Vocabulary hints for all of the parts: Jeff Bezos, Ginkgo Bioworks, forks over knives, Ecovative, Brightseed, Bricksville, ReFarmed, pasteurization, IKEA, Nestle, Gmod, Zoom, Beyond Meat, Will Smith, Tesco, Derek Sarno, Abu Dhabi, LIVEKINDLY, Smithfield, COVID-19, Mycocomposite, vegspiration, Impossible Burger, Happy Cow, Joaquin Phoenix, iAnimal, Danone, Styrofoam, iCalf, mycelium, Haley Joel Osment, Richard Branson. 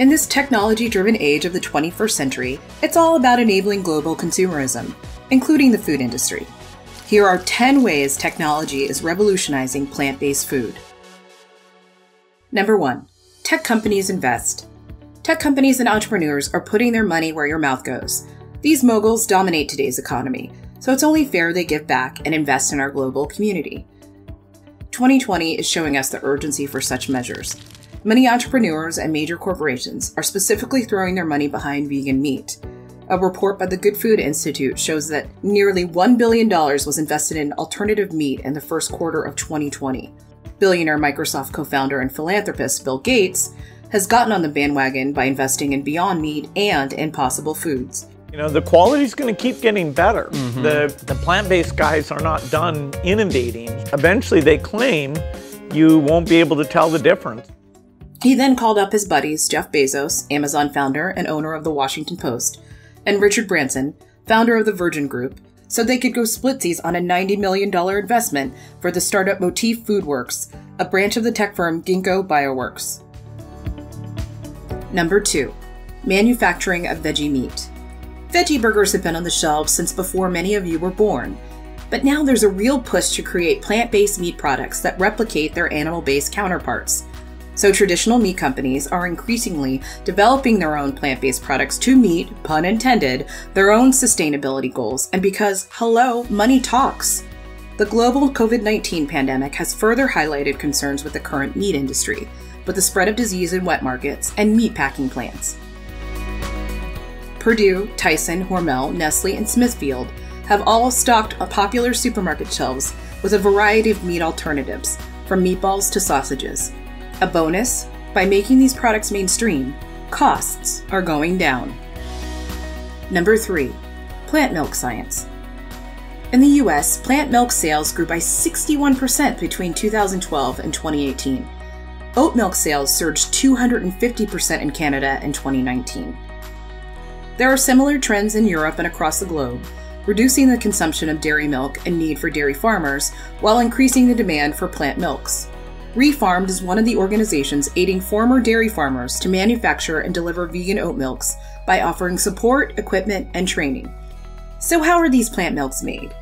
In this technology-driven age of the 21st century, it's all about enabling global consumerism, including the food industry. Here are 10 ways technology is revolutionizing plant-based food. Number 1. Tech companies invest. Tech companies and entrepreneurs are putting their money where your mouth goes. These moguls dominate today's economy, so it's only fair they give back and invest in our global community. 2020 is showing us the urgency for such measures. Many entrepreneurs and major corporations are specifically throwing their money behind vegan meat. A report by the Good Food Institute shows that nearly $1 billion was invested in alternative meat in the first quarter of 2020. Billionaire Microsoft co-founder and philanthropist Bill Gates has gotten on the bandwagon by investing in Beyond Meat and Impossible Foods. You know, the quality's going to keep getting better. Mm-hmm. The plant-based guys are not done innovating. Eventually, they claim you won't be able to tell the difference. He then called up his buddies Jeff Bezos, Amazon founder and owner of the Washington Post, and Richard Branson, founder of the Virgin Group, so they could go splitsies on a $90 million investment for the startup Motif Foodworks, a branch of the tech firm Ginkgo Bioworks. Number 2. Manufacturing of veggie meat. Veggie burgers have been on the shelves since before many of you were born, but now there's a real push to create plant-based meat products that replicate their animal-based counterparts. So traditional meat companies are increasingly developing their own plant-based products to meet, pun intended, their own sustainability goals, and because, hello, money talks. The global COVID-19 pandemic has further highlighted concerns with the current meat industry, with the spread of disease in wet markets and meatpacking plants. Perdue, Tyson, Hormel, Nestle, and Smithfield have all stocked popular supermarket shelves with a variety of meat alternatives, from meatballs to sausages. A bonus, by making these products mainstream, costs are going down. Number 3. Plant milk science. In the US, plant milk sales grew by 61% between 2012 and 2018. Oat milk sales surged 250% in Canada in 2019. There are similar trends in Europe and across the globe, reducing the consumption of dairy milk and need for dairy farmers while increasing the demand for plant milks. ReFarmed is one of the organizations aiding former dairy farmers to manufacture and deliver vegan oat milks by offering support, equipment, and training. So how are these plant milks made?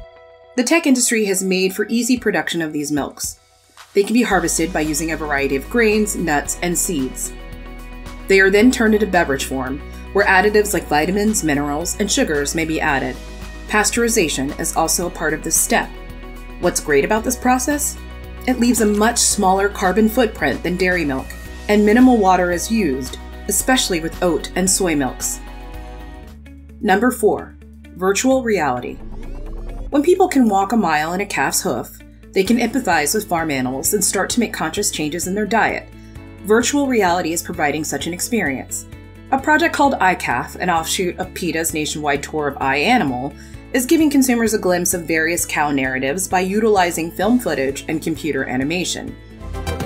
The tech industry has made for easy production of these milks. They can be harvested by using a variety of grains, nuts, and seeds. They are then turned into beverage form, where additives like vitamins, minerals, and sugars may be added. Pasteurization is also a part of this step. What's great about this process? It leaves a much smaller carbon footprint than dairy milk, and minimal water is used, especially with oat and soy milks. Number 4. Virtual reality. When people can walk a mile in a calf's hoof, they can empathize with farm animals and start to make conscious changes in their diet. Virtual reality is providing such an experience. A project called iCalf, an offshoot of PETA's nationwide tour of iAnimal, is giving consumers a glimpse of various cow narratives by utilizing film footage and computer animation.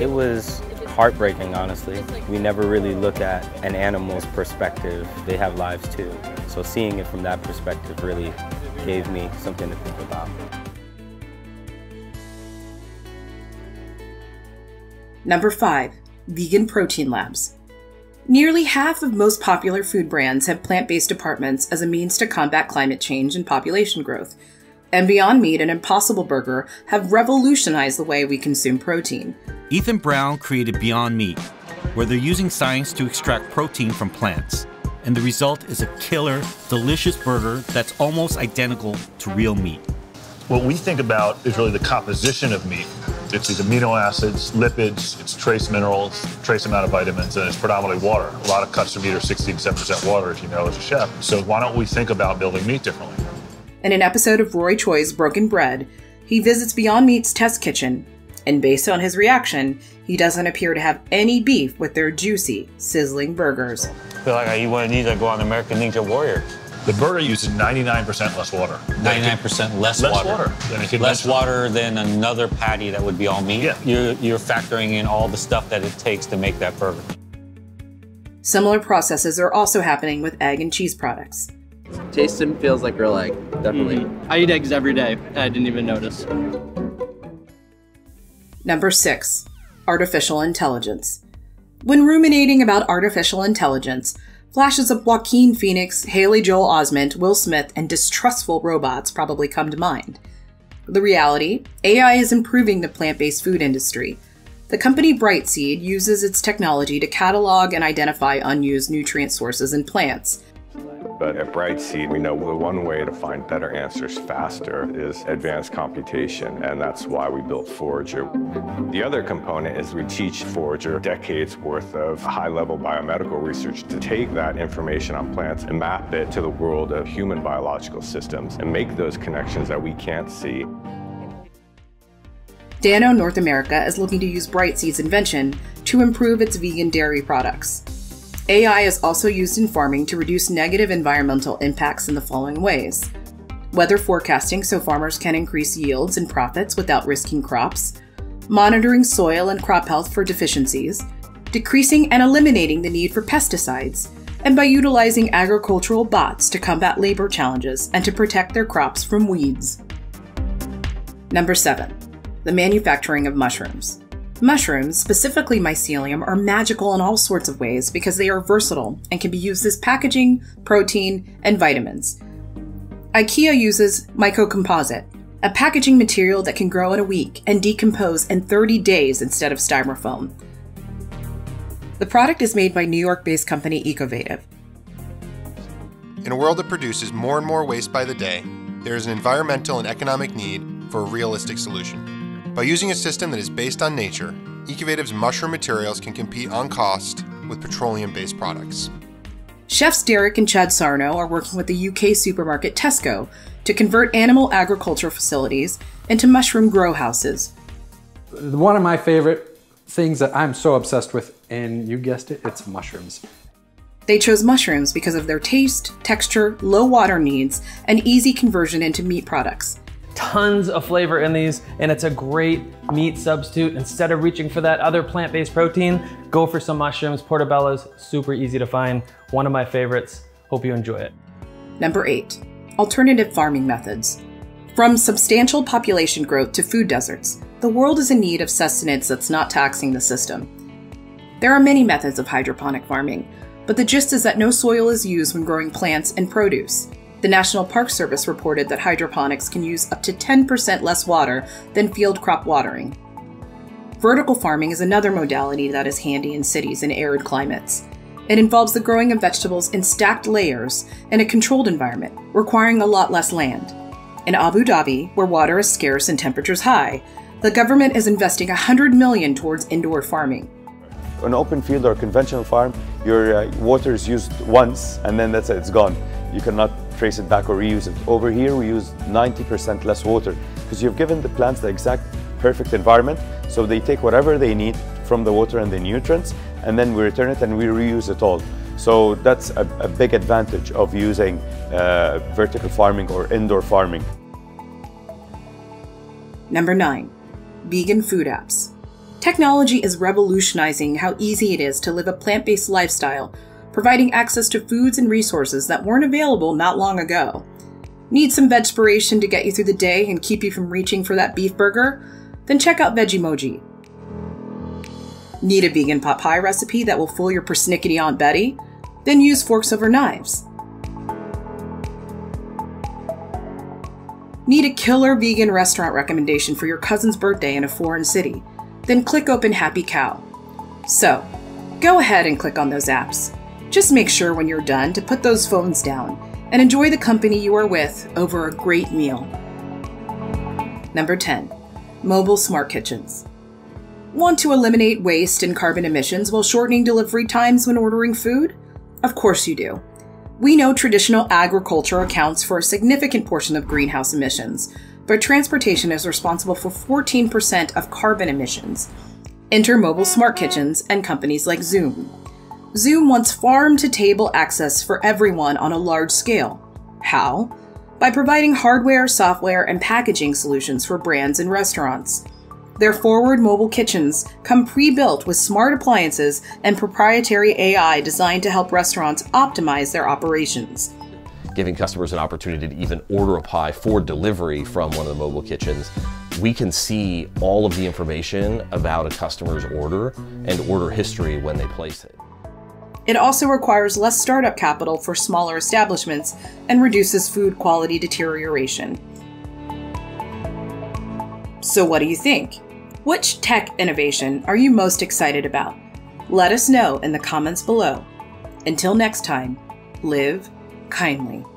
It was heartbreaking, honestly. We never really look at an animal's perspective. They have lives too. So seeing it from that perspective really gave me something to think about. Number 5, vegan protein labs. Nearly half of most popular food brands have plant-based departments as a means to combat climate change and population growth, and Beyond Meat and Impossible Burger have revolutionized the way we consume protein. Ethan Brown created Beyond Meat, where they're using science to extract protein from plants, and the result is a killer, delicious burger that's almost identical to real meat. What we think about is really the composition of meat. It's these amino acids, lipids, it's trace minerals, trace amount of vitamins, and it's predominantly water. A lot of cuts of meat are 60% to 70% water, as you know, as a chef. So why don't we think about building meat differently? In an episode of Roy Choi's Broken Bread, he visits Beyond Meat's test kitchen, and based on his reaction, he doesn't appear to have any beef with their juicy, sizzling burgers. I feel like I eat one of these, I go on American Ninja Warrior. The burger uses 99% less water. 99% less water. Less water than another patty that would be all meat. Yeah. You're factoring in all the stuff that it takes to make that burger. Similar processes are also happening with egg and cheese products. Tastes and feels like real egg, definitely. I eat eggs every day. I didn't even notice. Number 6, artificial intelligence. When ruminating about artificial intelligence, flashes of Joaquin Phoenix, Haley Joel Osment, Will Smith, and distrustful robots probably come to mind. The reality, AI is improving the plant-based food industry. The company Brightseed uses its technology to catalog and identify unused nutrient sources in plants. But at Brightseed, we know the one way to find better answers faster is advanced computation, and that's why we built Forager. The other component is we teach Forager decades worth of high-level biomedical research to take that information on plants and map it to the world of human biological systems and make those connections that we can't see. Danone North America is looking to use Brightseed's invention to improve its vegan dairy products. AI is also used in farming to reduce negative environmental impacts in the following ways: weather forecasting so farmers can increase yields and profits without risking crops, monitoring soil and crop health for deficiencies, decreasing and eliminating the need for pesticides, and by utilizing agricultural bots to combat labor challenges and to protect their crops from weeds. Number 7. The manufacturing of mushrooms. Mushrooms, specifically mycelium, are magical in all sorts of ways because they are versatile and can be used as packaging, protein, and vitamins. IKEA uses Mycocomposite, a packaging material that can grow in a week and decompose in 30 days instead of styrofoam. The product is made by New York-based company Ecovative. In a world that produces more and more waste by the day, there is an environmental and economic need for a realistic solution. By using a system that is based on nature, Ecovative's mushroom materials can compete on cost with petroleum-based products. Chefs Derek and Chad Sarno are working with the UK supermarket Tesco to convert animal agriculture facilities into mushroom grow houses. One of my favorite things that I'm so obsessed with, and you guessed it, it's mushrooms. They chose mushrooms because of their taste, texture, low water needs, and easy conversion into meat products. Tons of flavor in these, and it's a great meat substitute. Instead of reaching for that other plant-based protein, go for some mushrooms. Portobello's super easy to find. One of my favorites. Hope you enjoy it. Number 8, alternative farming methods. From substantial population growth to food deserts, the world is in need of sustenance that's not taxing the system. There are many methods of hydroponic farming, but the gist is that no soil is used when growing plants and produce. The National Park Service reported that hydroponics can use up to 10% less water than field crop watering. Vertical farming is another modality that is handy in cities in arid climates. It involves the growing of vegetables in stacked layers in a controlled environment, requiring a lot less land. In Abu Dhabi, where water is scarce and temperatures high, the government is investing $100 million towards indoor farming. An open field or conventional farm, your water is used once and then that's it, it's gone. You cannot trace it back or reuse it. Over here we use 90% less water because you've given the plants the exact perfect environment, so they take whatever they need from the water and the nutrients, and then we return it and we reuse it all. So that's a big advantage of using vertical farming or indoor farming. Number 9, vegan food apps. Technology is revolutionizing how easy it is to live a plant-based lifestyle, providing access to foods and resources that weren't available not long ago. Need some vegspiration to get you through the day and keep you from reaching for that beef burger? Then check out VeggieMoji. Need a vegan pot pie recipe that will fool your persnickety Aunt Betty? Then use Forks Over Knives. Need a killer vegan restaurant recommendation for your cousin's birthday in a foreign city? Then click open Happy Cow. So, go ahead and click on those apps. Just make sure when you're done to put those phones down and enjoy the company you are with over a great meal. Number 10, mobile smart kitchens. Want to eliminate waste and carbon emissions while shortening delivery times when ordering food? Of course you do. We know traditional agriculture accounts for a significant portion of greenhouse emissions, but transportation is responsible for 14% of carbon emissions. Enter mobile smart kitchens and companies like Zoom. Zoom wants farm-to-table access for everyone on a large scale. How? By providing hardware, software, and packaging solutions for brands and restaurants. Their forward mobile kitchens come pre-built with smart appliances and proprietary AI designed to help restaurants optimize their operations. Giving customers an opportunity to even order a pie for delivery from one of the mobile kitchens we can see all of the information about a customer's order and order history when they place it. It also requires less startup capital for smaller establishments and reduces food quality deterioration. So what do you think? Which tech innovation are you most excited about? Let us know in the comments below. Until next time, live kindly.